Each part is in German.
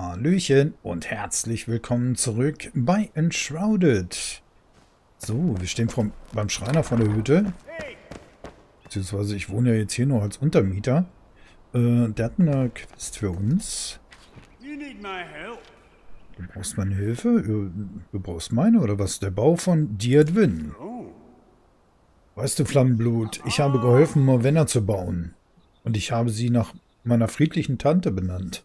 Hallöchen und herzlich willkommen zurück bei Enshrouded. So, wir stehen beim Schreiner von der Hütte. Beziehungsweise ich wohne ja jetzt hier nur als Untermieter. Der hat eine Quest für uns. Du brauchst meine Hilfe? Du brauchst meine oder was? Der Bau von Dirdwyn. Weißt du, Flammenblut, ich habe geholfen, Morwenna zu bauen. Und ich habe sie nach meiner friedlichen Tante benannt.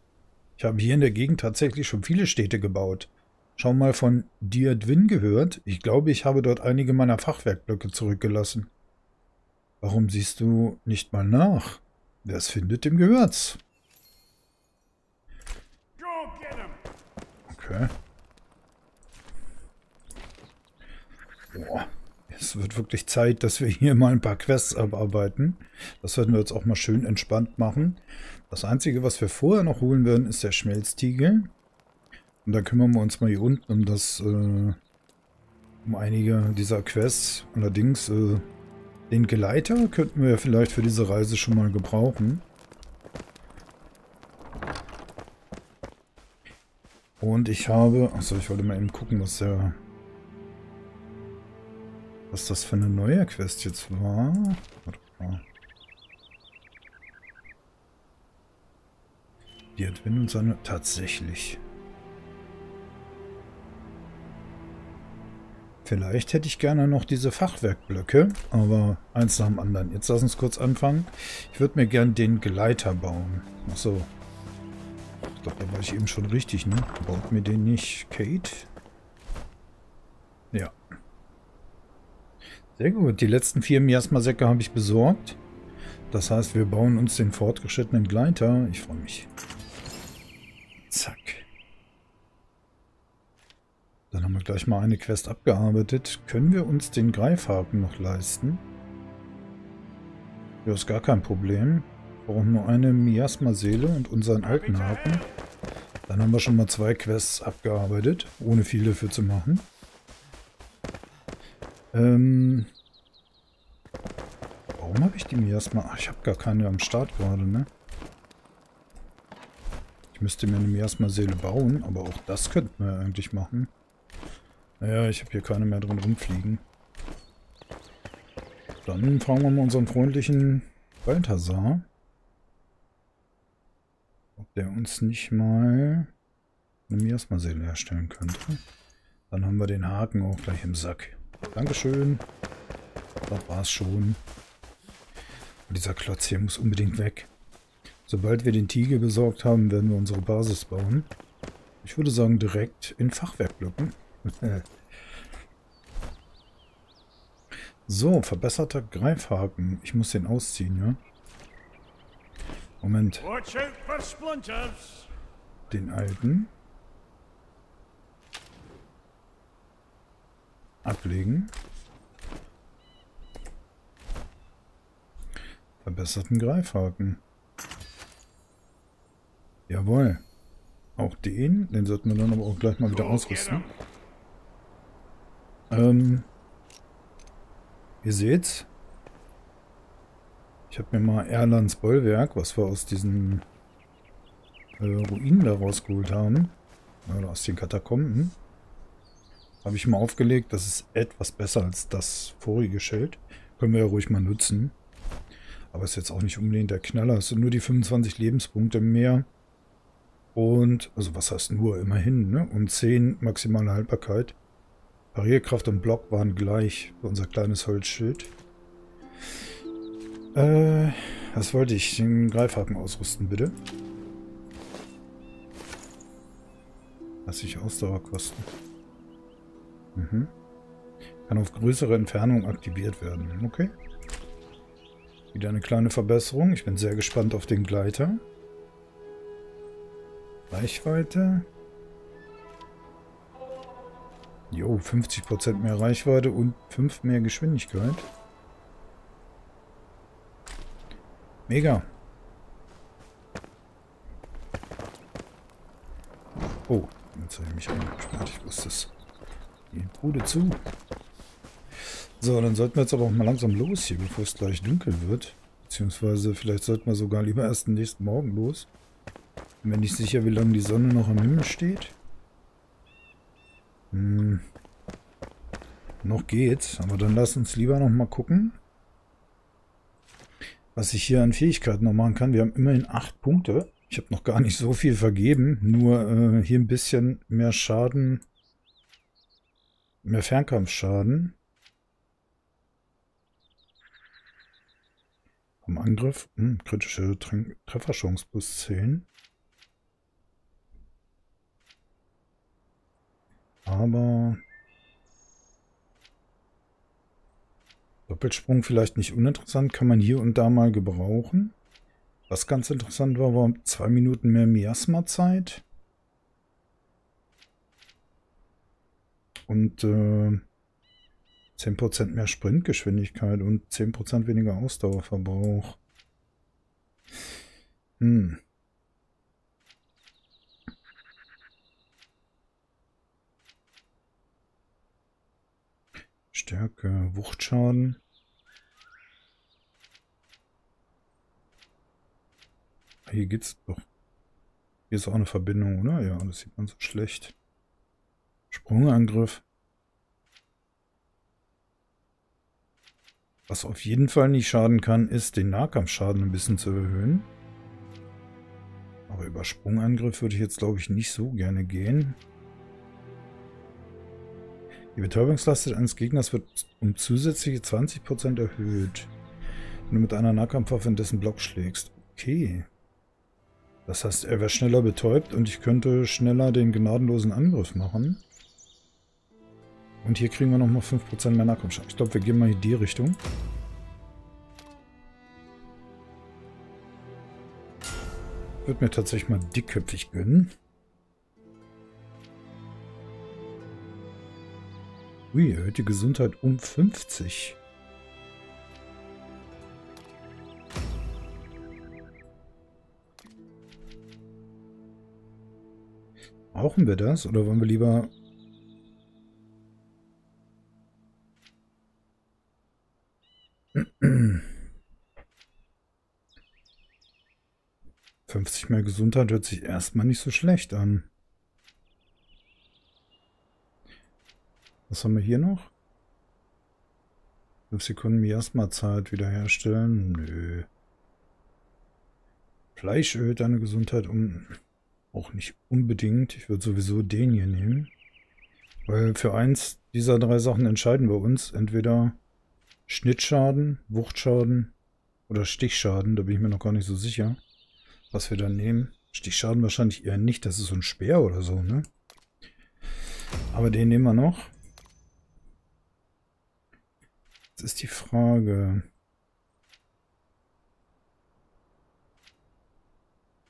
Ich habe hier in der Gegend tatsächlich schon viele Städte gebaut. Schon mal von Dirdwyn gehört? Ich glaube, ich habe dort einige meiner Fachwerkblöcke zurückgelassen. Warum siehst du nicht mal nach? Wer es findet, dem gehört's. Okay. Boah, es wird wirklich Zeit, dass wir hier mal ein paar Quests abarbeiten. Das werden wir jetzt auch mal schön entspannt machen. Das Einzige, was wir vorher noch holen werden, ist der Schmelztigel. Und dann kümmern wir uns mal hier unten um das, um einige dieser Quests. Allerdings, den Geleiter könnten wir vielleicht für diese Reise schon mal gebrauchen. Und ich habe... Achso, ich wollte mal eben gucken, was das für eine neue Quest jetzt war. Warte mal. Die hat Wind und seine... Tatsächlich. Vielleicht hätte ich gerne noch diese Fachwerkblöcke, aber eins nach dem anderen. Jetzt lass uns kurz anfangen. Ich würde mir gern den Geleiter bauen. Achso. Ich glaube, da war ich eben schon richtig, ne? Baut mir den nicht, Kate? Ja. Sehr gut. Die letzten 4 Miasmasäcke habe ich besorgt. Das heißt, wir bauen uns den fortgeschrittenen Gleiter. Ich freue mich. Zack. Dann haben wir gleich mal eine Quest abgearbeitet. Können wir uns den Greifhaken noch leisten? Ja, ist gar kein Problem. Wir brauchen nur eine Miasma-Seele und unseren alten Haken. Dann haben wir schon mal 2 Quests abgearbeitet, ohne viel dafür zu machen. Warum habe ich die Miasma? Ach, ich habe gar keine am Start gerade, ne? Ich müsste mir eine Miasma-Seele bauen, aber auch das könnten wir eigentlich machen. Naja, ich habe hier keine mehr drin rumfliegen. Dann fragen wir mal unseren freundlichen Balthasar, ob der uns nicht mal eine Miasma-Seele herstellen könnte. Dann haben wir den Haken auch gleich im Sack. Dankeschön. Das war's schon. Und dieser Klotz hier muss unbedingt weg. Sobald wir den Tiger besorgt haben, werden wir unsere Basis bauen. Ich würde sagen, direkt in Fachwerkblöcken. So, verbesserter Greifhaken. Ich muss den ausziehen, ja? Moment. Den alten. Ablegen. Verbesserten Greifhaken. Jawohl. Auch den sollten wir dann aber auch gleich mal wieder ausrüsten. Ihr seht's. Ich habe mir mal Erlands Bollwerk, was wir aus diesen Ruinen da rausgeholt haben, oder aus den Katakomben, habe ich mal aufgelegt. Das ist etwas besser als das vorige Schild. Können wir ja ruhig mal nutzen. Aber ist jetzt auch nicht unbedingt der Knaller. Es sind nur die 25 Lebenspunkte mehr. Und, also was heißt nur, immerhin, ne? Und 10 maximale Haltbarkeit. Parierkraft und Block waren gleich für unser kleines Holzschild. Was wollte ich? Den Greifhaken ausrüsten, bitte. Lass ich Ausdauer kosten. Mhm. Kann auf größere Entfernung aktiviert werden. Okay. Wieder eine kleine Verbesserung. Ich bin sehr gespannt auf den Gleiter. Reichweite. Jo, 50% mehr Reichweite und 5 mehr Geschwindigkeit. Mega. Oh, jetzt habe ich mich angespannt. Ich wusste es. Die Bude zu. So, dann sollten wir jetzt aber auch mal langsam los hier, bevor es gleich dunkel wird. Beziehungsweise vielleicht sollten wir sogar lieber erst den nächsten Morgen los. Bin mir nicht sicher, wie lange die Sonne noch am Himmel steht. Noch geht's, aber dann lass uns lieber noch mal gucken, was ich hier an Fähigkeiten noch machen kann. Wir haben immerhin 8 Punkte. Ich habe noch gar nicht so viel vergeben, nur hier ein bisschen mehr Schaden, mehr Fernkampfschaden. Am Angriff, kritische Trefferchance plus 10. Aber Doppelsprung vielleicht nicht uninteressant, kann man hier und da mal gebrauchen. Was ganz interessant war, war 2 Minuten mehr Miasma-Zeit. Und 10% mehr Sprintgeschwindigkeit und 10% weniger Ausdauerverbrauch. Stärke, Wuchtschaden. Hier geht's doch. Hier ist auch eine Verbindung, oder? Ja, das sieht man so schlecht. Sprungangriff. Was auf jeden Fall nicht schaden kann, ist, den Nahkampfschaden ein bisschen zu erhöhen. Aber über Sprungangriff würde ich jetzt, glaube ich, nicht so gerne gehen. Die Betäubungslast eines Gegners wird um zusätzliche 20% erhöht, wenn du mit einer Nahkampfwaffe in dessen Block schlägst. Okay. Das heißt, er wäre schneller betäubt und ich könnte schneller den gnadenlosen Angriff machen. Und hier kriegen wir nochmal 5% mehr Nahkampfschaden. Ich glaube, wir gehen mal in die Richtung. Ich würde mir tatsächlich mal dickköpfig gönnen. Ui, erhöht die Gesundheit um 50. Brauchen wir das oder wollen wir lieber... mehr Gesundheit hört sich erstmal nicht so schlecht an. Was haben wir hier noch? 5 Sekunden Miasma-Zeit wiederherstellen. Nö. Fleisch erhöht deine Gesundheit um... Auch nicht unbedingt. Ich würde sowieso den hier nehmen. Weil für eins dieser 3 Sachen entscheiden wir uns. Entweder Schnittschaden, Wuchtschaden oder Stichschaden. Da bin ich mir noch gar nicht so sicher, was wir dann nehmen. Stichschaden wahrscheinlich eher nicht. Das ist so ein Speer oder so, ne? Aber den nehmen wir noch. Jetzt ist die Frage.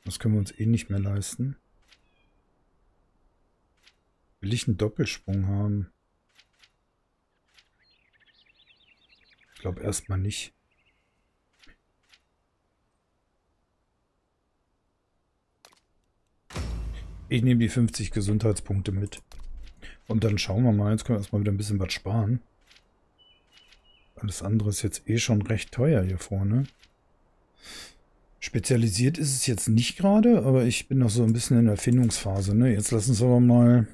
Das können wir uns eh nicht mehr leisten. Will ich einen Doppelsprung haben? Ich glaube erstmal nicht. Ich nehme die 50 Gesundheitspunkte mit. Und dann schauen wir mal. Jetzt können wir erstmal wieder ein bisschen was sparen. Alles andere ist jetzt eh schon recht teuer hier vorne. Spezialisiert ist es jetzt nicht gerade, aber ich bin noch so ein bisschen in der Erfindungsphase. Ne? Jetzt lass uns aber mal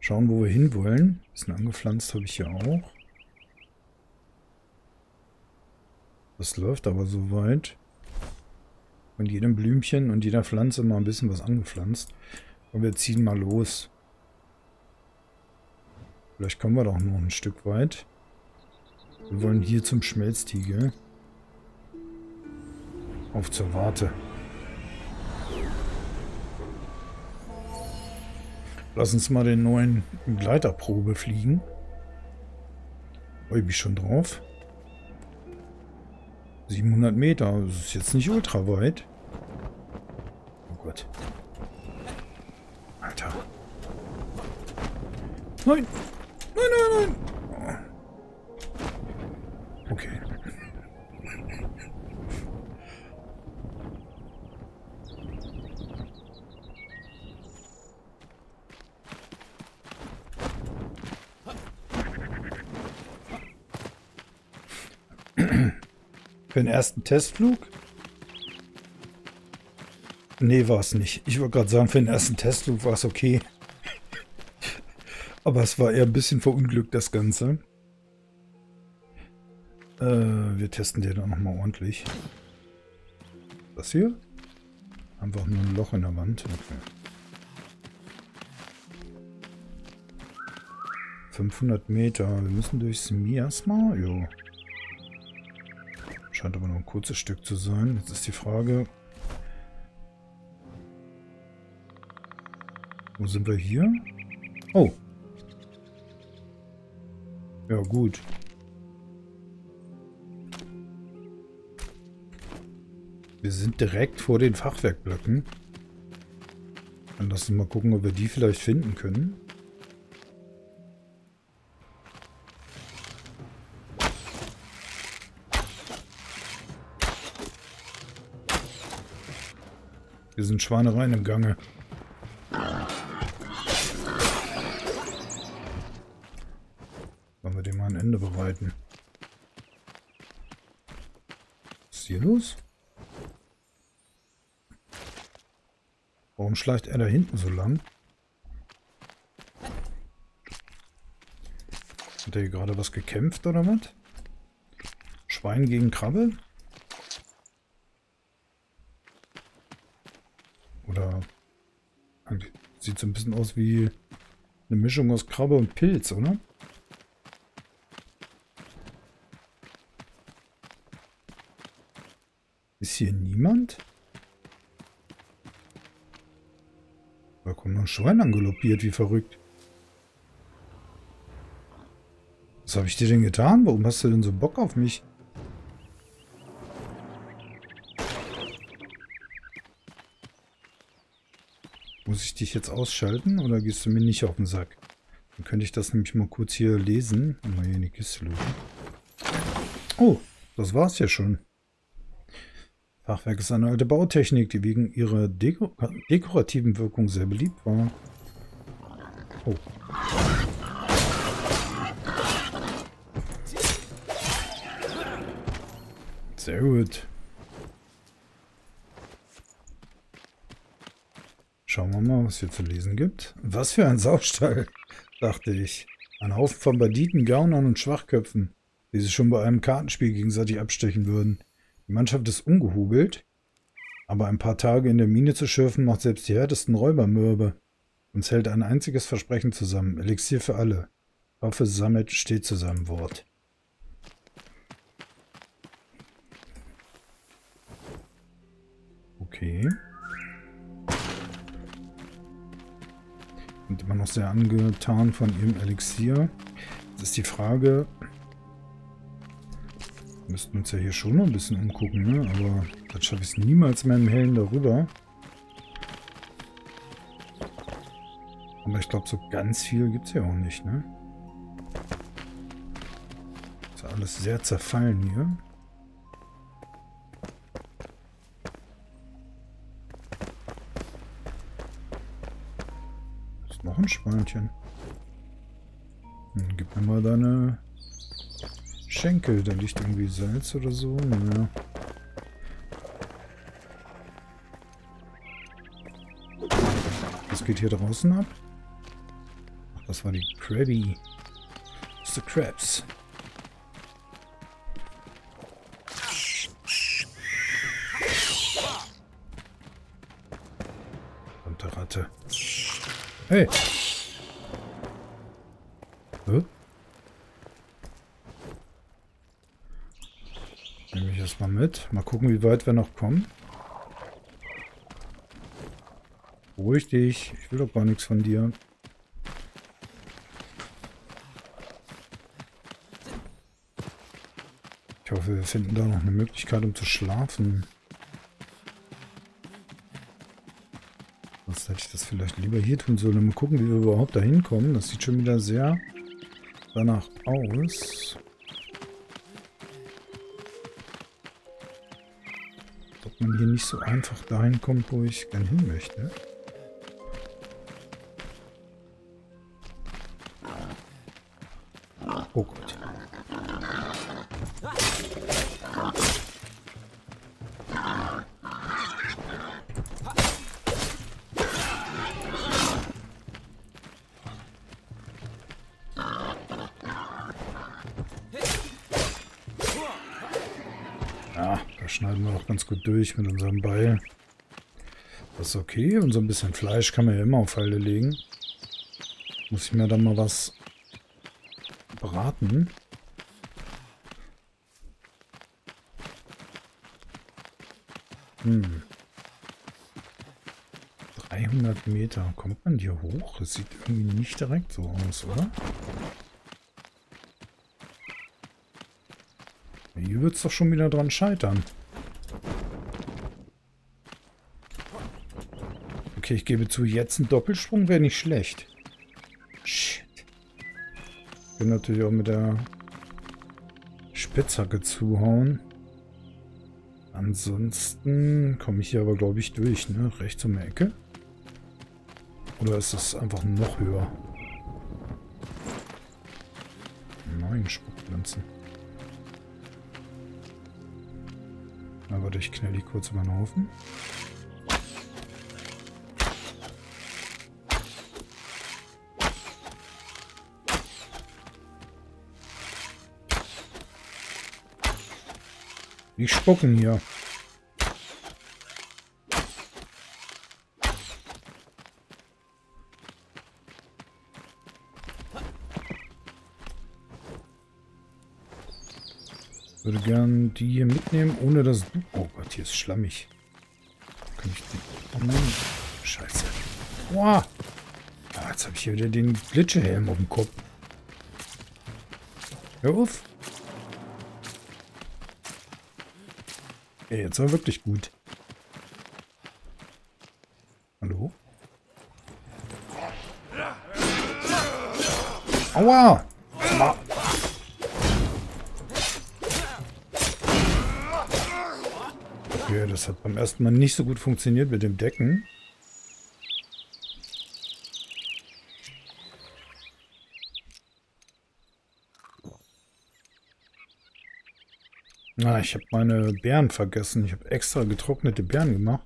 schauen, wo wir hinwollen. Ein bisschen angepflanzt habe ich hier auch. Das läuft aber soweit. Von jedem Blümchen und jeder Pflanze mal ein bisschen was angepflanzt. Und wir ziehen mal los. Vielleicht kommen wir doch noch ein Stück weit. Wir wollen hier zum Schmelztigel. Auf zur Warte. Lass uns mal den neuen Gleiterprobe fliegen. Freue mich schon drauf. 700 Meter, das ist jetzt nicht ultra weit. Oh Gott. Alter. Nein! Nein, nein, nein! Okay. Für den ersten Testflug? Nee, war es nicht. Ich wollte gerade sagen, für den ersten Testflug war es okay. Aber es war eher ein bisschen verunglückt, das Ganze. Wir testen den auch nochmal ordentlich. Das hier? Einfach nur ein Loch in der Wand. Okay. 500 Meter. Wir müssen durchs Miasma? Jo. Scheint aber noch ein kurzes Stück zu sein. Jetzt ist die Frage... Wo sind wir hier? Oh. Ja, gut. Wir sind direkt vor den Fachwerkblöcken. Dann lass uns mal gucken, ob wir die vielleicht finden können. Hier sind Schweinereien im Gange. Ende bereiten. Was ist hier los? Warum schleicht er da hinten so lang? Hat er hier gerade was gekämpft oder was? Schwein gegen Krabbe? Oder sieht so ein bisschen aus wie eine Mischung aus Krabbe und Pilz, oder? Ist hier niemand? Da kommt noch ein Schwein angaloppiert, wie verrückt. Was habe ich dir denn getan? Warum hast du denn so Bock auf mich? Muss ich dich jetzt ausschalten oder gehst du mir nicht auf den Sack? Dann könnte ich das nämlich mal kurz hier lesen. Mal hier in die Kiste lösen. Oh, das war's ja schon. Fachwerk ist eine alte Bautechnik, die wegen ihrer dekorativen Wirkung sehr beliebt war. Oh. Sehr gut. Schauen wir mal, was hier zu lesen gibt. Was für ein Saustall, dachte ich. Ein Haufen von Banditen, Gaunern und Schwachköpfen, die sich schon bei einem Kartenspiel gegenseitig abstechen würden. Die Mannschaft ist ungehobelt, aber ein paar Tage in der Mine zu schürfen, macht selbst die härtesten Räuber mürbe. Uns hält ein einziges Versprechen zusammen. Elixier für alle. Waffe Sameth steht zu seinem Wort. Okay. Sind immer noch sehr angetan von ihrem Elixier. Jetzt ist die Frage... Wir müssten uns ja hier schon noch ein bisschen umgucken, ne? Aber dann schaffe ich es niemals mehr im Hellen darüber. Aber ich glaube, so ganz viel gibt es ja auch nicht, ne? Ist ja alles sehr zerfallen hier. Das ist noch ein Schweinchen. Dann gib mir mal deine... Schenkel, da liegt irgendwie Salz oder so. Naja. Was geht hier draußen ab? Ach, das war die Krabby. Das ist die Krabs. Und der Ratte. Hey! Huh? Nehme ich das mal mit. Mal gucken, wie weit wir noch kommen. Beruhig dich. Ich will doch gar nichts von dir. Ich hoffe, wir finden da noch eine Möglichkeit, um zu schlafen. Sonst hätte ich das vielleicht lieber hier tun sollen. Mal gucken, wie wir überhaupt da hinkommen. Das sieht schon wieder sehr danach aus. Man hier nicht so einfach dahin kommt, wo ich gern hin möchte. Oh Gott. kommen wir auch ganz gut durch mit unserem Beil. Das ist okay. Und so ein bisschen Fleisch kann man ja immer auf Halde legen. Muss ich mir dann mal was braten. Hm. 300 Meter. Kommt man hier hoch? Es sieht irgendwie nicht direkt so aus, oder? Hier wird es doch schon wieder dran scheitern. Okay, ich gebe zu, jetzt ein Doppelsprung wäre nicht schlecht. Shit. Ich kann natürlich auch mit der Spitzhacke zuhauen. Ansonsten komme ich hier aber, glaube ich, durch, ne? Rechts um die Ecke. Oder ist das einfach noch höher? Nein, Spuckpflanzen. Na warte, ich knall die kurz über den Haufen. Die spucken hier. Ich würde gern die hier mitnehmen, ohne dass du... Oh Gott, hier ist schlammig. Kann ich die... Oh nein. Scheiße. Boah. Ja, jetzt habe ich hier wieder den Glitschehelm auf dem Kopf. Hör auf. Jetzt war wirklich gut. Hallo? Aua! Ah. Okay, das hat beim ersten Mal nicht so gut funktioniert mit dem Decken. Na, ich habe meine Beeren vergessen. Ich habe extra getrocknete Beeren gemacht.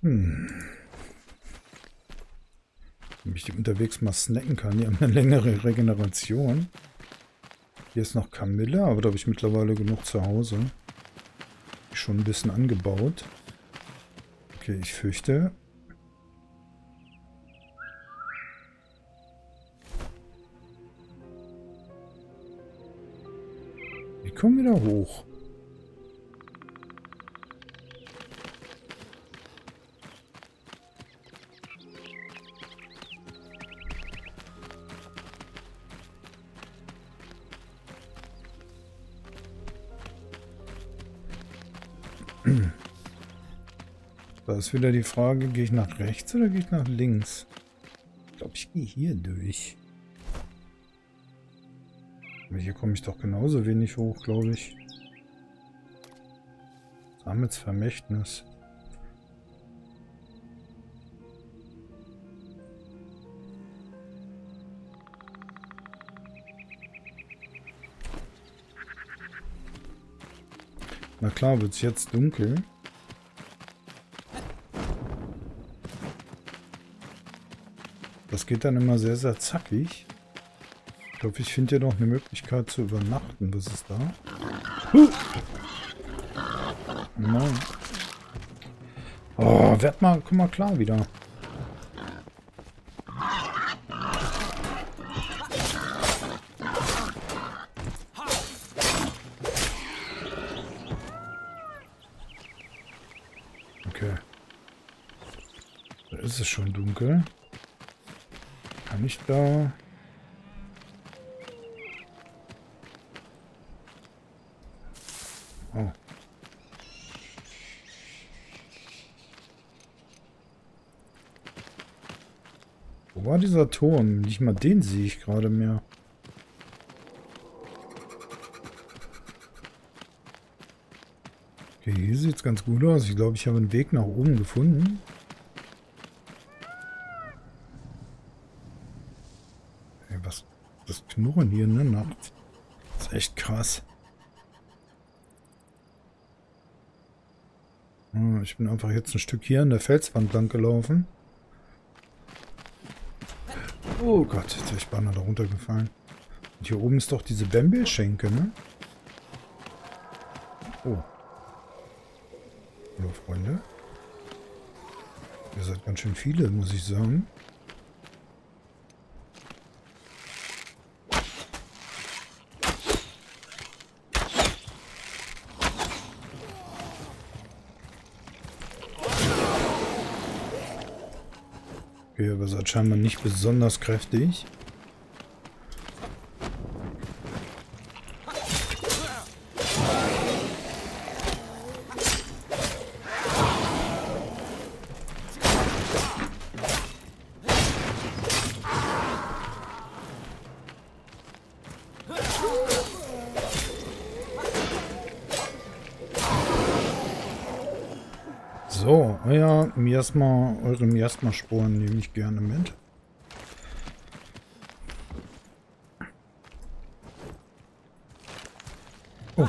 Hm. Wenn ich die unterwegs mal snacken kann. Die haben eine längere Regeneration. Hier ist noch Kamille, aber da habe ich mittlerweile genug zu Hause. Schon ein bisschen angebaut. Okay, ich fürchte... Wir kommen wieder hoch. Da ist wieder die Frage, gehe ich nach rechts oder gehe ich nach links? Ich glaube, ich gehe hier durch. Hier komme ich doch genauso wenig hoch, glaube ich. Sameths Vermächtnis. Na klar, wird es jetzt dunkel. Das geht dann immer sehr, sehr zackig. Ich glaube, ich finde hier noch eine Möglichkeit zu übernachten. Was ist da? Nein. Oh, werd mal, komm mal klar wieder. Okay. Da ist es schon dunkel. Kann ich da... Wo war dieser Turm? Nicht mal den sehe ich gerade mehr. Okay, hier sieht es ganz gut aus. Ich glaube, ich habe einen Weg nach oben gefunden. Hey, was? Das Knurren hier in der Nacht. Das ist echt krass. Ich bin einfach jetzt ein Stück hier an der Felswand lang gelaufen. Oh Gott, jetzt ist Banner da runtergefallen. Und hier oben ist doch diese Bambi-Schenke, ne? Oh. Hallo Freunde. Ihr seid ganz schön viele, muss ich sagen. Okay, aber seid scheinbar nicht besonders kräftig. So, eure Miasma-Sporen nehme ich gerne mit. Oh.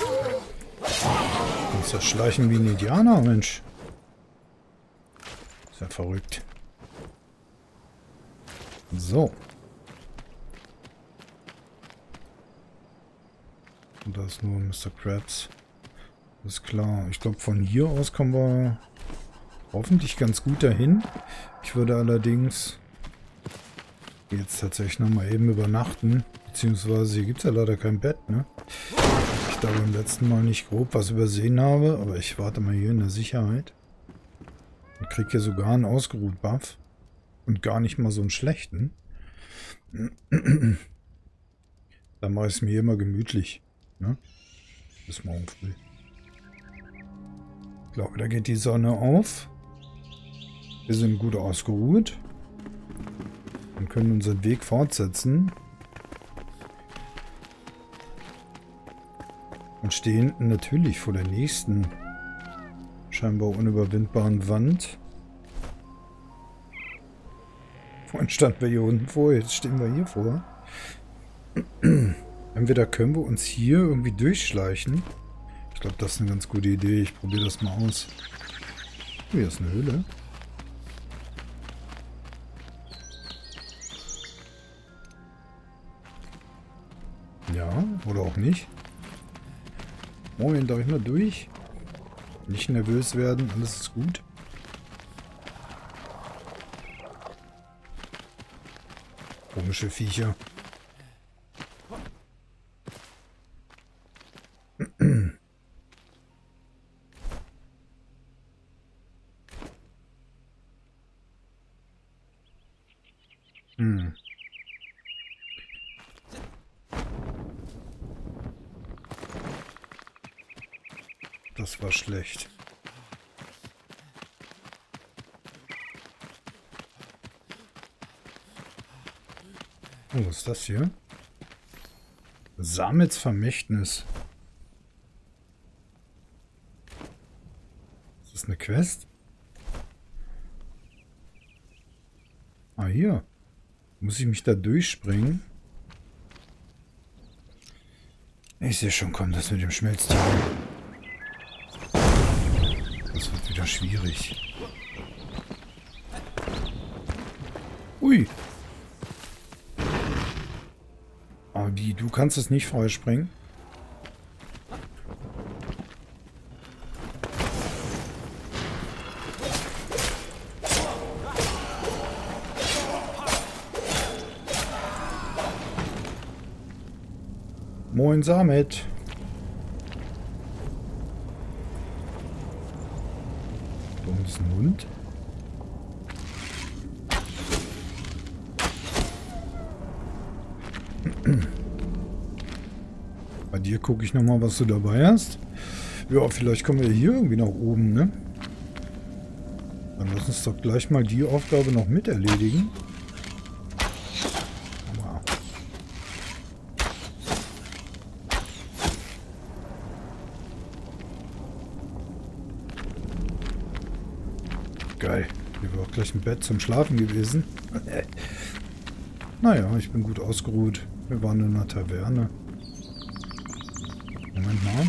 Du kannst ja schleichen wie ein Indianer, Mensch. Ist ja verrückt. So. Und da ist nur Mr. Krabs. Ist klar. Ich glaube, von hier aus kommen wir hoffentlich ganz gut dahin. Ich würde allerdings jetzt tatsächlich nochmal eben übernachten. Beziehungsweise hier gibt es ja leider kein Bett, ne? Ich da beim letzten Mal nicht grob was übersehen habe, aber ich warte mal hier in der Sicherheit. Und kriege hier sogar einen Ausgeruht-Buff. Und gar nicht mal so einen schlechten. Dann mache ich es mir immer gemütlich, ne? Bis morgen früh. Ich glaube, da geht die Sonne auf. Wir sind gut ausgeruht und können unseren Weg fortsetzen. Und stehen natürlich vor der nächsten scheinbar unüberwindbaren Wand. Vorhin standen wir hier unten vor, jetzt stehen wir hier vor. Entweder können wir uns hier irgendwie durchschleichen. Ich glaube, das ist eine ganz gute Idee. Ich probiere das mal aus. Hier ist eine Höhle. Ja, oder auch nicht. Moin, darf ich mal durch? Nicht nervös werden, alles ist gut. Komische Viecher. Das war schlecht. Oh, was ist das hier? Sameths Vermächtnis. Ist das eine Quest? Ah, hier. Muss ich mich da durchspringen? Ich sehe schon, komm, das mit dem Schmelztigel. Das wird wieder schwierig. Ui! Ah, wie, du kannst es nicht freispringen? Moin Samet! Ist ein Hund. Bei dir gucke ich nochmal, was du dabei hast. Ja, vielleicht kommen wir hier irgendwie nach oben, ne? Dann lass uns doch gleich mal die Aufgabe noch mit erledigen. Geil. Hier war auch gleich ein Bett zum Schlafen gewesen. Naja, ich bin gut ausgeruht. Wir waren in einer Taverne. Moment mal.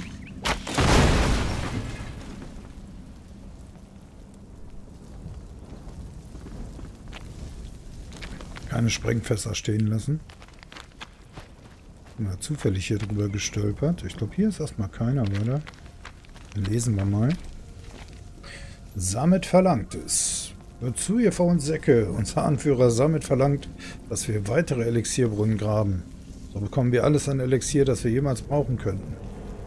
Keine Sprengfässer stehen lassen. Na, zufällig hier drüber gestolpert. Ich glaube, hier ist erstmal keiner, oder? Lesen wir mal. Sameth verlangt es. Wozu ihr vor uns Säcke? Unser Anführer Sameth verlangt, dass wir weitere Elixierbrunnen graben. So bekommen wir alles an Elixier, das wir jemals brauchen könnten.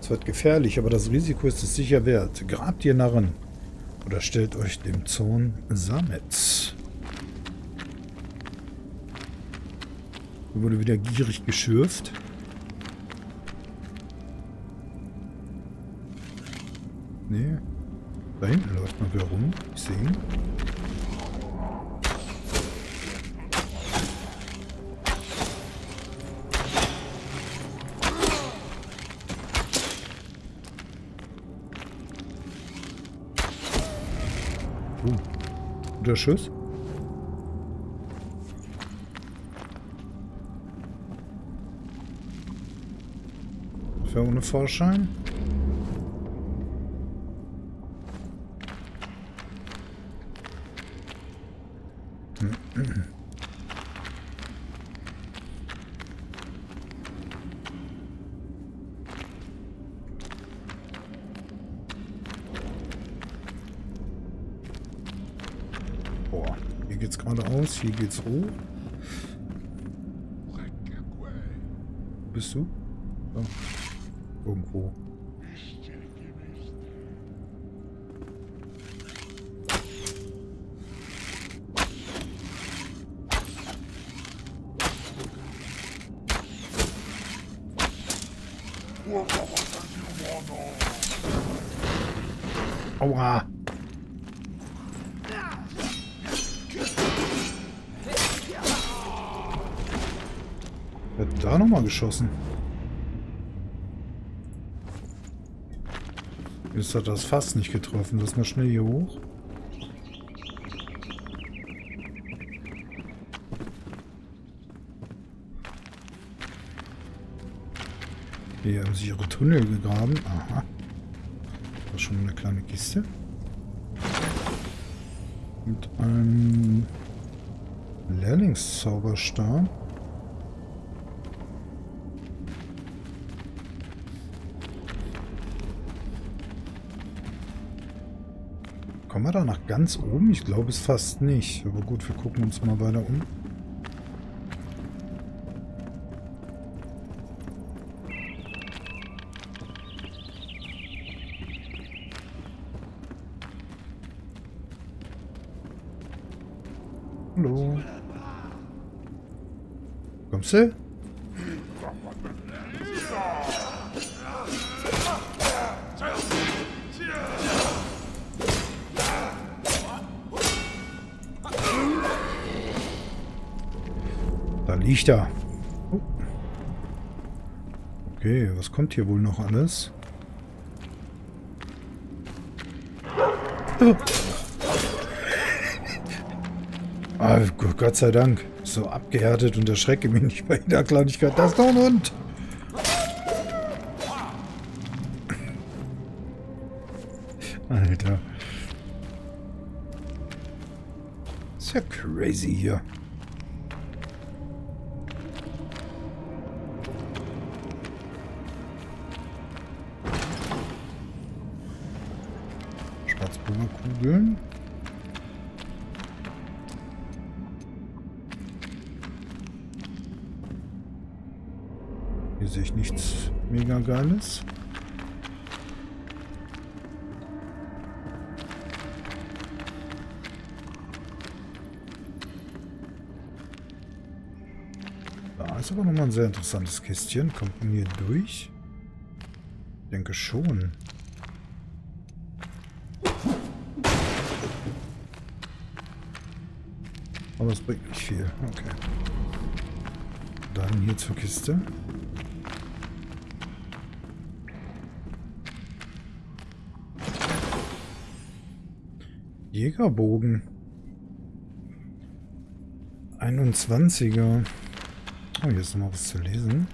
Es wird gefährlich, aber das Risiko ist es sicher wert. Grabt ihr Narren. Oder stellt euch dem Zorn Sameths. Hier wurde wieder gierig geschürft. Nee. Da hinten läuft mal wieder rum. Ich sehe ihn. Guter Schuss. Für ohne Vorschein. Hier geht's hoch. Bist du? Oh. Irgendwo. Aua. Da nochmal geschossen. Jetzt hat das fast nicht getroffen. Lass mal schnell hier hoch. Hier haben sie ihre Tunnel gegraben. Aha. Da ist schon eine kleine Kiste. Mit einem Lehrlingszauberstab. Kommen wir da nach ganz oben? Ich glaube es fast nicht. Aber gut, wir gucken uns mal weiter um. Hallo. Kommst du? Liegt da. Oh. Okay, was kommt hier wohl noch alles? Oh. Ah, Gott sei Dank. So abgehärtet und erschrecke mich nicht bei jeder Kleinigkeit. Das ist doch ein Hund. Alter. Ist ja crazy hier. Kugeln. Hier sehe ich nichts mega Geiles. Da ist aber nochmal ein sehr interessantes Kästchen. Kommt man hier durch? Ich denke schon. Aber es bringt nicht viel. Okay. Dann hier zur Kiste. Jägerbogen. 21er. Oh, hier ist noch mal was zu lesen.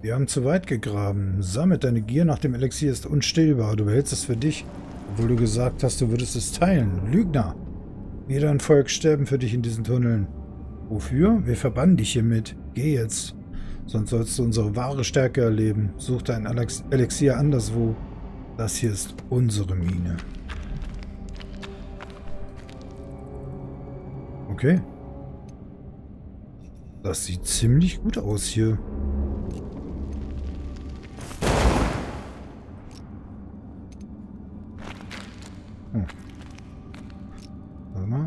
Wir haben zu weit gegraben. Sameth, deine Gier nach dem Elixier ist unstillbar. Du behältst es für dich, obwohl du gesagt hast, du würdest es teilen. Lügner! Wir dein Volk sterben für dich in diesen Tunneln. Wofür? Wir verbannen dich hiermit. Geh jetzt. Sonst sollst du unsere wahre Stärke erleben. Such dein Elixier anderswo. Das hier ist unsere Mine. Okay. Das sieht ziemlich gut aus hier. Hm. Warte mal.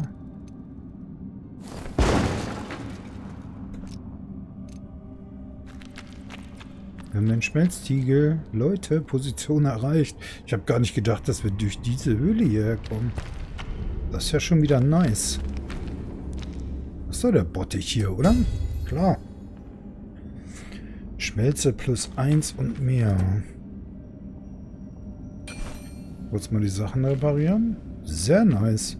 Wir haben den Schmelztigel. Leute, Position erreicht. Ich habe gar nicht gedacht, dass wir durch diese Höhle hierher kommen. Das ist ja schon wieder nice. Was soll der Bottich hier, oder? Klar. Schmelze +1 und mehr. Kurz mal die Sachen reparieren. Sehr nice.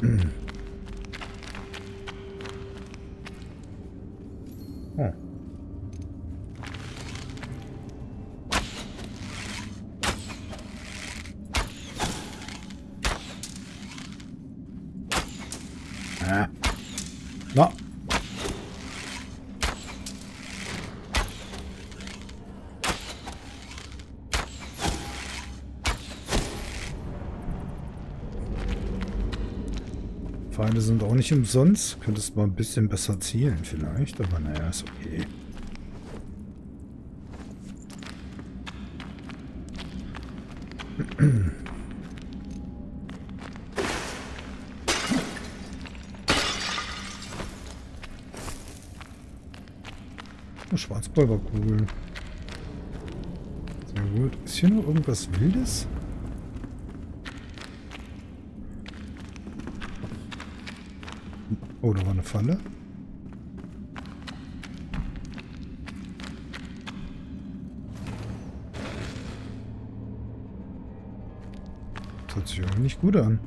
Oh. Ah. Na. Pfeile sind auch nicht umsonst. Könntest mal ein bisschen besser zielen vielleicht, aber naja, ist okay. Oh, Schwarzpulverkugel. Sehr gut. Ist hier noch irgendwas Wildes? Oh, da war eine Falle. Das hört sich auch nicht gut an.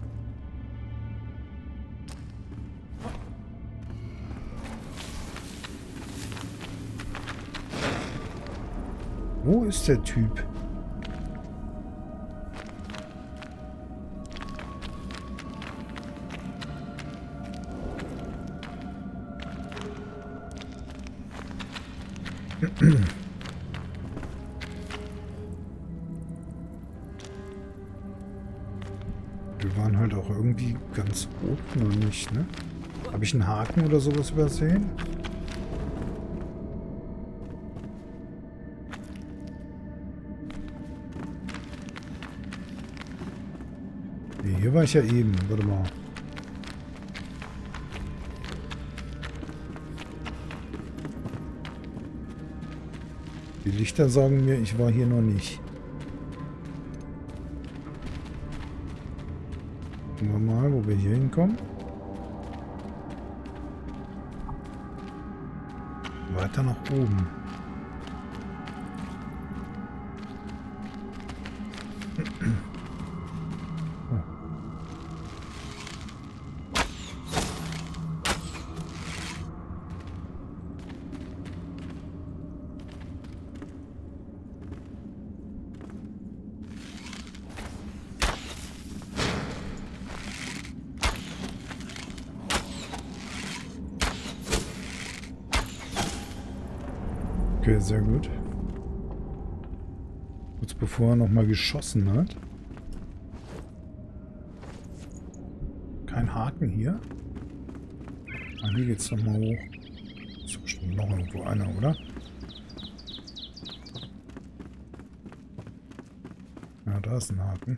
Wo ist der Typ? Wir waren halt auch irgendwie ganz oben noch nicht, ne? Habe ich einen Haken oder sowas übersehen? Nee, hier war ich ja eben. Warte mal. Die Lichter sagen mir, ich war hier noch nicht. Gucken wir mal, wo wir hier hinkommen. Weiter nach oben. Okay, sehr gut. Kurz bevor er nochmal geschossen hat. Kein Haken hier. Ah, hier geht's nochmal hoch. Ist bestimmt noch irgendwo einer, oder? Ja, da ist ein Haken.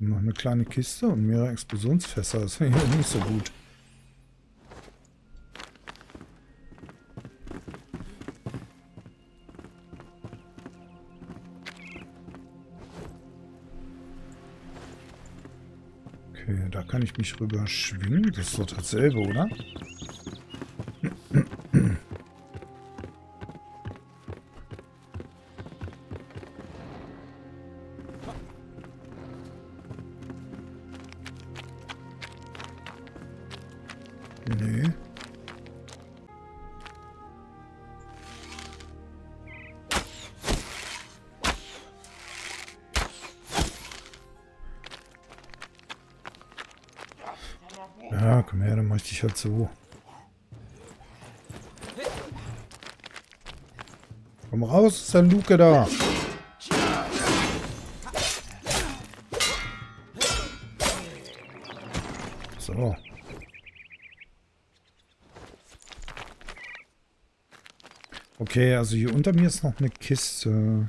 Noch eine kleine Kiste und mehrere Explosionsfässer. Das finde ich nicht so gut. Okay, da kann ich mich rüber schwingen. Das ist doch dasselbe, oder? Nee. komm her, dann mach ich dich halt so. Komm raus, ist der Luke da. So. Okay, also hier unter mir ist noch eine Kiste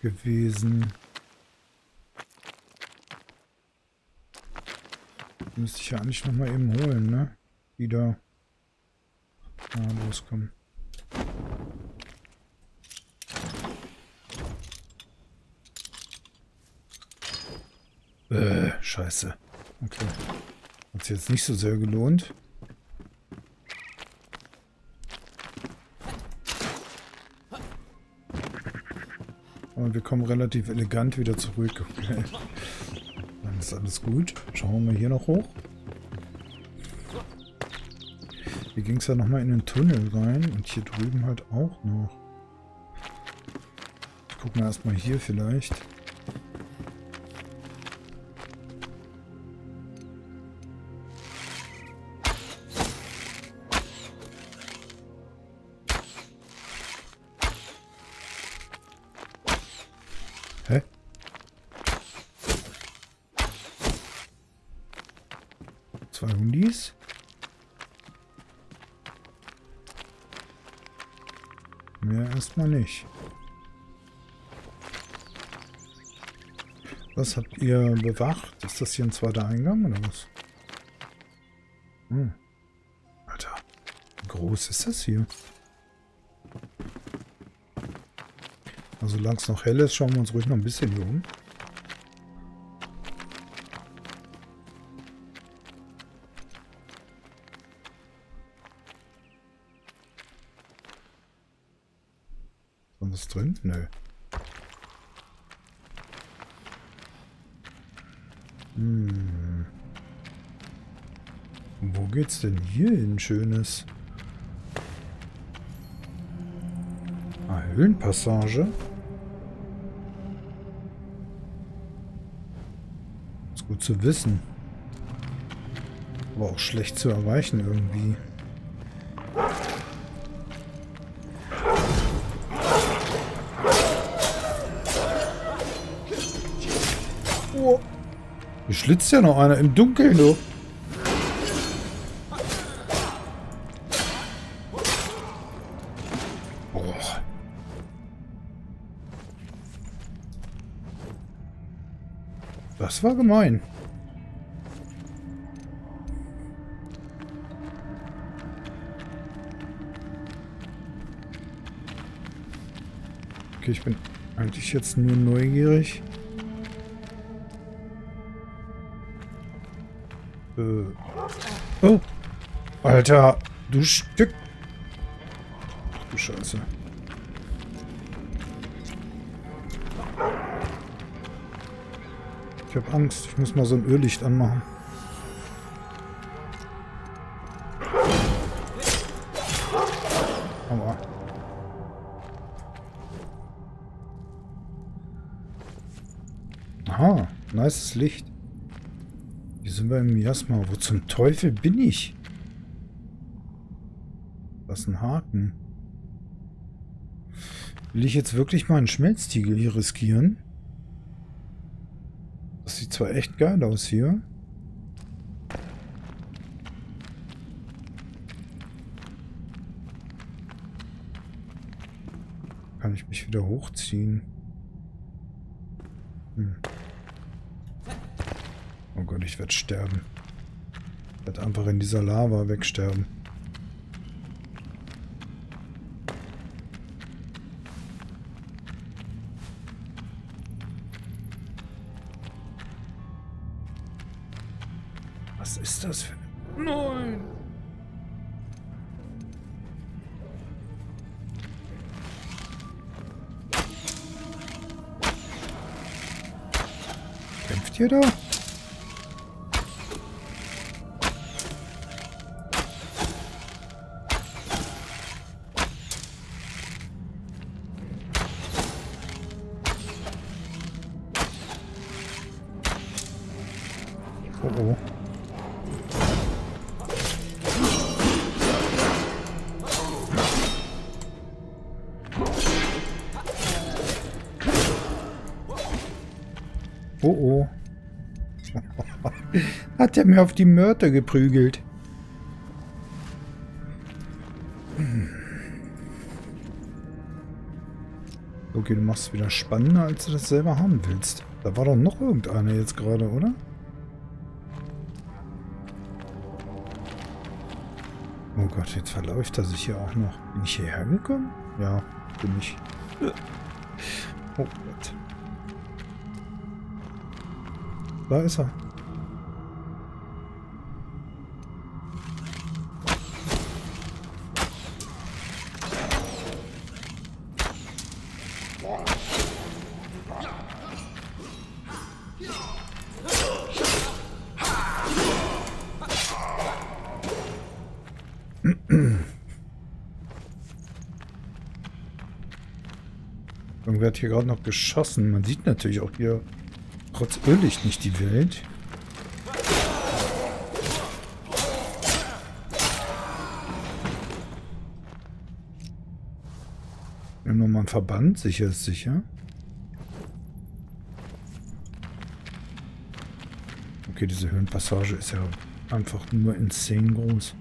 gewesen. Die müsste ich ja eigentlich nochmal eben holen, ne? Wieder. Ah, loskommen. Scheiße. Okay. Hat sich jetzt nicht so sehr gelohnt. Und wir kommen relativ elegant wieder zurück. Okay. Dann ist alles gut. Schauen wir hier noch hoch. Hier ging es ja nochmal in den Tunnel rein. Und hier drüben halt auch noch. Ich gucke mal erstmal hier vielleicht. Nicht. Was habt ihr bewacht? Ist das hier ein zweiter Eingang oder was? Hm. Alter, wie groß ist das hier? Also solange es noch hell ist, schauen wir uns ruhig noch ein bisschen hier um. Was drin? Nö. Hm. Wo geht's denn hier hin, Schönes? Ah, Höhlenpassage. Ist gut zu wissen. Aber auch schlecht zu erreichen irgendwie. Hier schlitzt ja noch einer im Dunkeln, du. Boah. Das war gemein. Okay, ich bin eigentlich jetzt nur neugierig. Oh. Alter, du Stück. Ach du Scheiße. Ich hab Angst. Ich muss mal so ein Öllicht anmachen. Aua. Aha, nices Licht. Sind wir im Miasma? Wo zum Teufel bin ich? Was ein Haken. Will ich jetzt wirklich mal einen Schmelztigel hier riskieren? Das sieht zwar echt geil aus hier. Kann ich mich wieder hochziehen? Hm. Oh Gott, ich werde sterben. Ich werde einfach in dieser Lava wegsterben. Was ist das für... Nein! Kämpft ihr da? Oh oh. Hat er mir auf die Mörder geprügelt. Okay, du machst es wieder spannender, als du das selber haben willst. Da war doch noch irgendeiner jetzt gerade, oder? Oh Gott, jetzt verläuft er sich hier auch noch. Bin ich hierher gekommen? Ja, bin ich. Oh Gott. Da ist er. Irgendwer hat hier gerade noch geschossen. Man sieht natürlich auch hier trotz Irrlicht nicht die Welt. Wir haben nochmal einen Verband, sicher ist sicher. Okay, diese Höhenpassage ist ja einfach nur insane groß.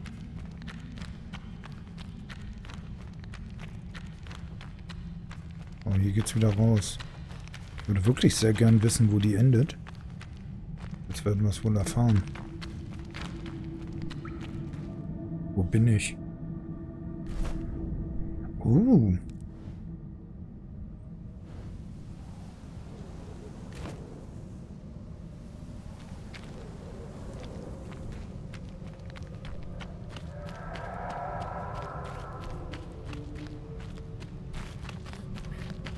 Hier geht's wieder raus. Ich würde wirklich sehr gern wissen, wo die endet. Jetzt werden wir es wohl erfahren. Wo bin ich? Oh.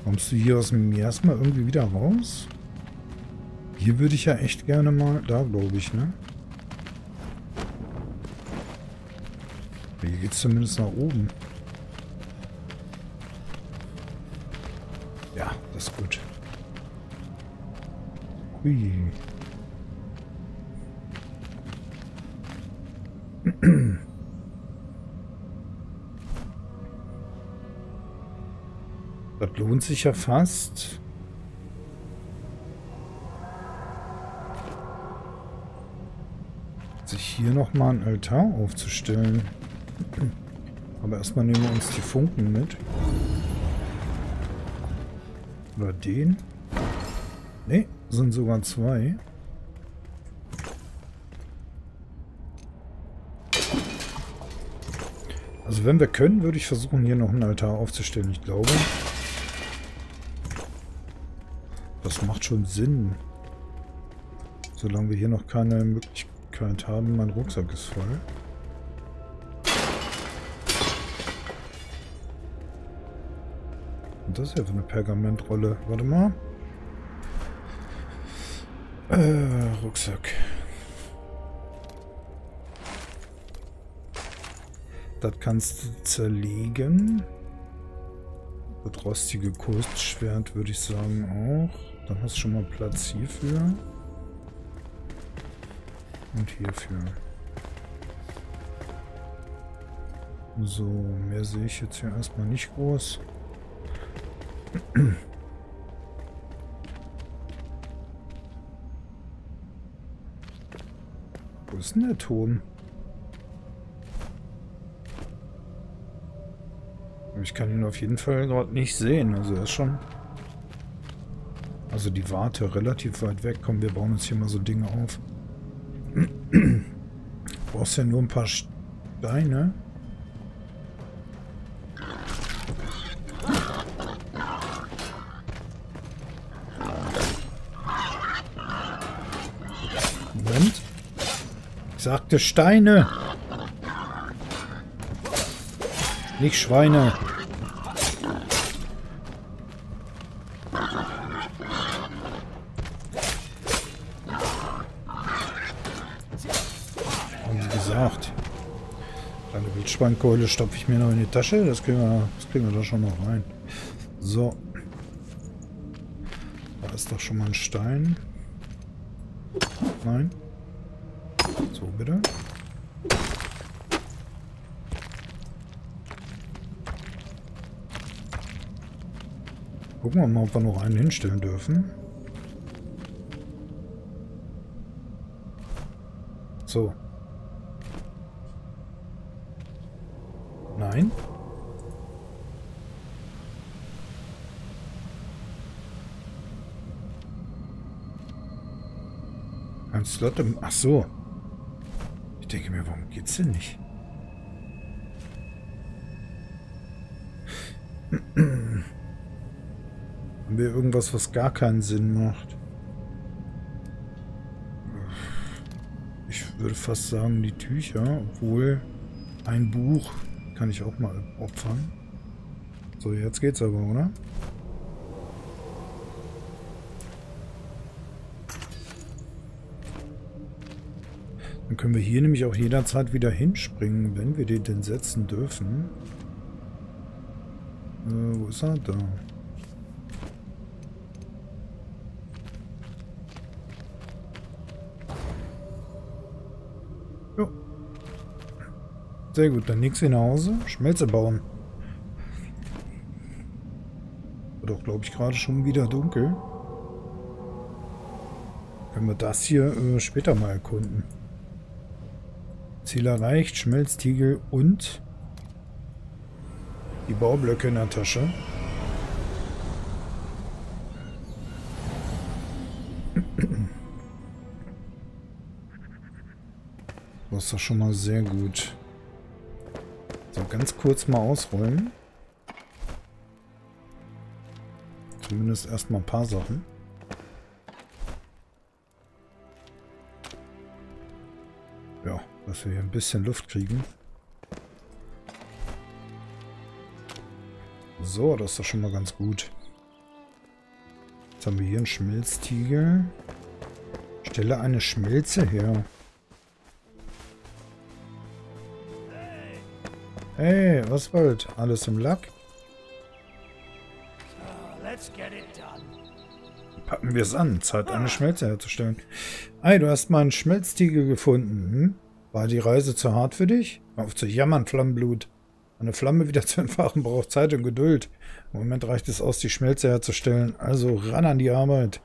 Kommst du hier aus dem Miasma irgendwie wieder raus? Hier würde ich ja echt gerne mal... Da glaube ich, ne? Hier geht's zumindest nach oben. Ja, das ist gut. Hui. Das lohnt sich ja fast. Sich hier nochmal einen Altar aufzustellen. Aber erstmal nehmen wir uns die Funken mit. Oder den. Ne, sind sogar zwei. Also wenn wir können, würde ich versuchen, hier noch einen Altar aufzustellen. Ich glaube... Das macht schon Sinn. Solange wir hier noch keine Möglichkeit haben. Mein Rucksack ist voll. Und das ist ja für eine Pergamentrolle. Warte mal. Rucksack. Das kannst du zerlegen. Das rostige Kurzschwert würde ich sagen auch. Dann hast du schon mal Platz hierfür. Und hierfür. So, mehr sehe ich jetzt hier erstmal nicht groß. Wo ist denn der Turm? Ich kann ihn auf jeden Fall gerade nicht sehen. Also er ist schon... Also die Warte relativ weit weg. Komm, wir bauen uns hier mal so Dinge auf. Du brauchst ja nur ein paar Steine. Moment. Ich sagte Steine. Nicht Schweine. Wildschweinkeule stopfe ich mir noch in die Tasche. Das kriegen wir da schon noch rein. So. Da ist doch schon mal ein Stein. Nein. So, bitte. Gucken wir mal, ob wir noch einen hinstellen dürfen. So. Nein. Ein Slot im... Ach so. Ich denke mir, warum geht's denn nicht? Haben wir irgendwas, was gar keinen Sinn macht? Ich würde fast sagen, die Tücher, obwohl ein Buch kann ich auch mal opfern. So, jetzt geht's aber, oder? Dann können wir hier nämlich auch jederzeit wieder hinspringen, wenn wir den denn setzen dürfen. Wo ist er? Da. Jo. Sehr gut, dann nix hier nach Hause. Schmelze bauen. Wird auch, glaube ich, gerade schon wieder dunkel. Können wir das hier später mal erkunden. Ziel erreicht, Schmelztigel und... die Baublöcke in der Tasche. Das ist doch schon mal sehr gut. So, ganz kurz mal ausrollen. Zumindest erstmal ein paar Sachen. Ja, dass wir hier ein bisschen Luft kriegen. So, das ist doch schon mal ganz gut. Jetzt haben wir hier einen Schmelztigel. Stelle eine Schmelze her. Hey, was wollt? Alles im Lack? Packen wir es an. Zeit, eine Schmelze herzustellen. Hey, du hast meinen Schmelztigel gefunden. Hm? War die Reise zu hart für dich? Auf zu jammern, Flammenblut. Eine Flamme wieder zu entfachen braucht Zeit und Geduld. Im Moment reicht es aus, die Schmelze herzustellen. Also ran an die Arbeit.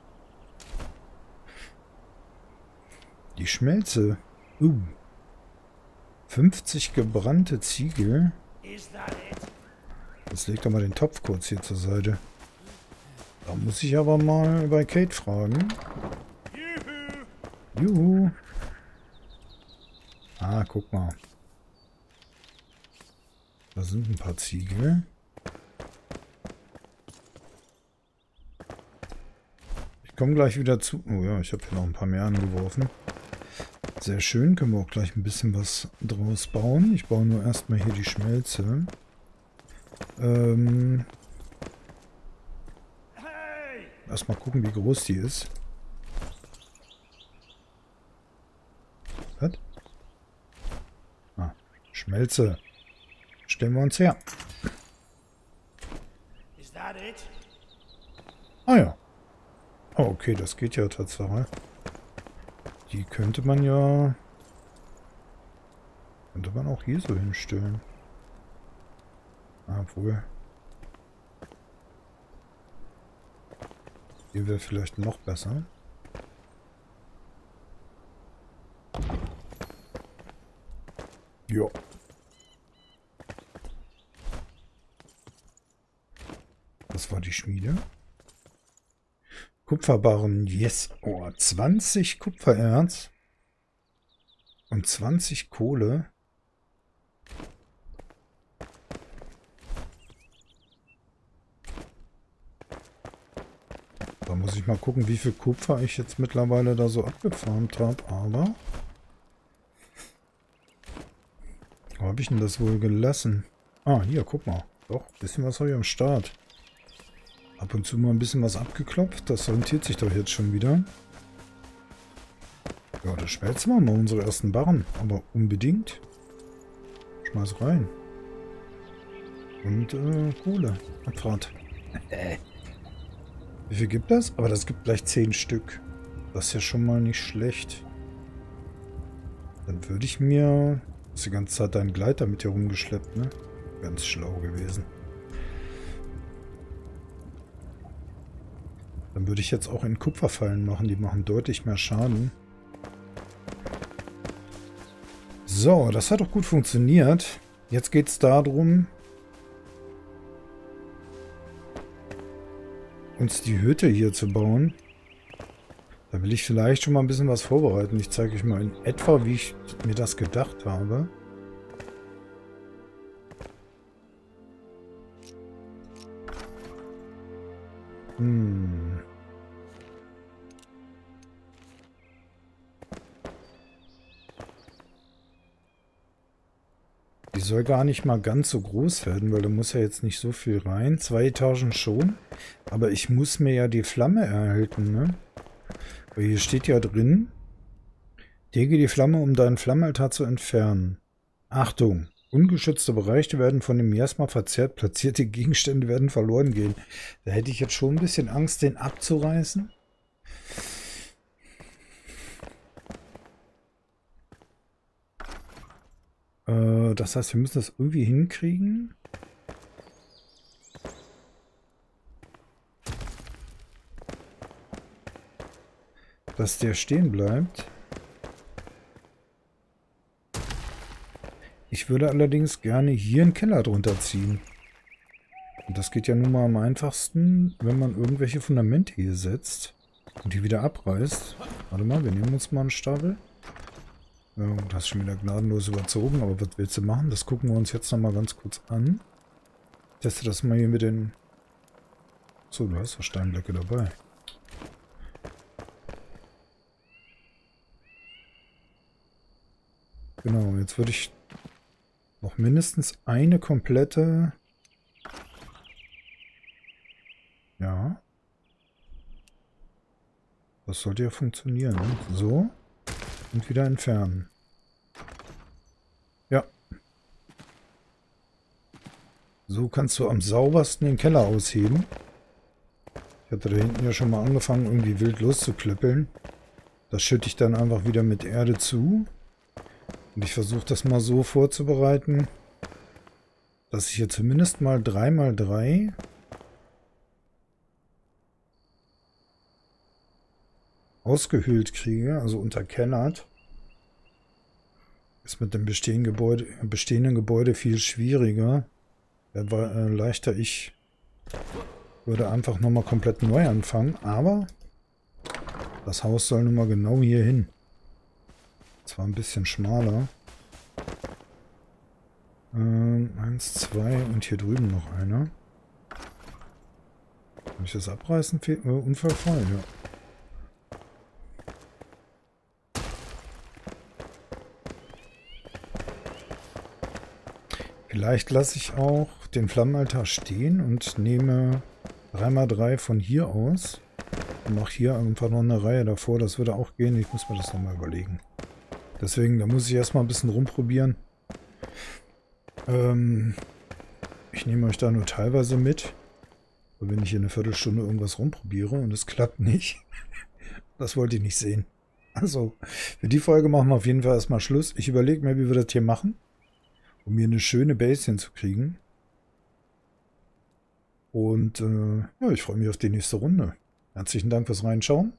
Die Schmelze. 50 gebrannte Ziegel. Jetzt legt er mal den Topf kurz hier zur Seite. Da muss ich aber mal bei Kate fragen. Juhu. Ah, guck mal. Da sind ein paar Ziegel. Ich komme gleich wieder zu... Oh ja, ich habe hier noch ein paar mehr angeworfen. Sehr schön, können wir auch gleich ein bisschen was draus bauen. Ich baue nur erstmal hier die Schmelze. Erstmal gucken, wie groß die ist. Was? Ah, Schmelze. Stellen wir uns her. Ah ja. Oh, okay, das geht ja tatsächlich. Die könnte man ja... könnte man auch hier so hinstellen. Obwohl. Hier wäre vielleicht noch besser. Ja. Das war die Schmiede. Kupferbarren, yes. Oh, 20 Kupfererz und 20 Kohle. Da muss ich mal gucken, wie viel Kupfer ich jetzt mittlerweile da so abgefarmt habe. Aber wo habe ich denn das wohl gelassen? Ah, hier, guck mal. Doch, ein bisschen was habe ich am Start. Ab und zu mal ein bisschen was abgeklopft. Das orientiert sich doch jetzt schon wieder. Ja, da schmelzen wir mal unsere ersten Barren. Aber unbedingt. Schmeiß rein. Und Kohle. Abfahrt. Wie viel gibt das? Aber das gibt gleich 10 Stück. Das ist ja schon mal nicht schlecht. Dann würde ich mir... Du hast die ganze Zeit deinen Gleiter mit dir rumgeschleppt, ne? Ganz schlau gewesen. Dann würde ich jetzt auch in Kupferfallen machen. Die machen deutlich mehr Schaden. So, das hat doch gut funktioniert. Jetzt geht es darum, uns die Hütte hier zu bauen. Da will ich vielleicht schon mal ein bisschen was vorbereiten. Ich zeige euch mal in etwa, wie ich mir das gedacht habe. Die soll gar nicht mal ganz so groß werden, weil da muss ja jetzt nicht so viel rein. 2 Etagen schon. Aber ich muss mir ja die Flamme erhalten, ne? Weil hier steht ja drin, lege die Flamme, um deinen Flammenaltar zu entfernen. Achtung! Ungeschützte Bereiche werden von dem Miasma verzerrt, platzierte Gegenstände werden verloren gehen. Da hätte ich jetzt schon ein bisschen Angst, den abzureißen. Das heißt, wir müssen das irgendwie hinkriegen. Dass der stehen bleibt. Ich würde allerdings gerne hier einen Keller drunter ziehen. Und das geht ja nun mal am einfachsten, wenn man irgendwelche Fundamente hier setzt und die wieder abreißt. Warte mal, wir nehmen uns mal einen Stapel. Ja, das ist schon wieder gnadenlos überzogen, aber was willst du machen? Das gucken wir uns jetzt nochmal ganz kurz an. Ich teste das mal hier mit den... So, du hast ja Steinblöcke dabei. Genau, jetzt würde ich noch mindestens eine komplette... Ja. Das sollte ja funktionieren. Ne? So. Und wieder entfernen. Ja. So kannst du am saubersten den Keller ausheben. Ich hatte da hinten ja schon mal angefangen, irgendwie wild loszuklöppeln. Das schütte ich dann einfach wieder mit Erde zu. Und ich versuche das mal so vorzubereiten, dass ich hier zumindest mal 3x3 ausgehöhlt kriege, also unterkellert. Ist mit dem bestehenden Gebäude viel schwieriger. Aber leichter, ich würde einfach nochmal komplett neu anfangen. Aber das Haus soll nun mal genau hier hin. Zwar ein bisschen schmaler. 1, 2 und hier drüben noch einer. Kann ich das abreißen? Unfallfrei, ja. Vielleicht lasse ich auch den Flammenaltar stehen und nehme 3x3 von hier aus. Und mache hier einfach noch eine Reihe davor. Das würde auch gehen. Ich muss mir das nochmal überlegen. Deswegen, da muss ich erstmal ein bisschen rumprobieren. Ich nehme euch da nur teilweise mit. Und wenn ich hier eine Viertelstunde irgendwas rumprobiere und es klappt nicht, das wollte ich nicht sehen. Also, für die Folge machen wir auf jeden Fall erstmal Schluss. Ich überlege mir, wie wir das hier machen, um hier eine schöne Base hinzukriegen. Und ja, ich freue mich auf die nächste Runde. Herzlichen Dank fürs Reinschauen.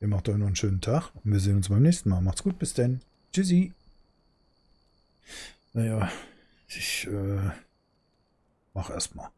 Ihr macht euch noch einen schönen Tag und wir sehen uns beim nächsten Mal. Macht's gut, bis dann. Tschüssi. Naja, ich mache erstmal.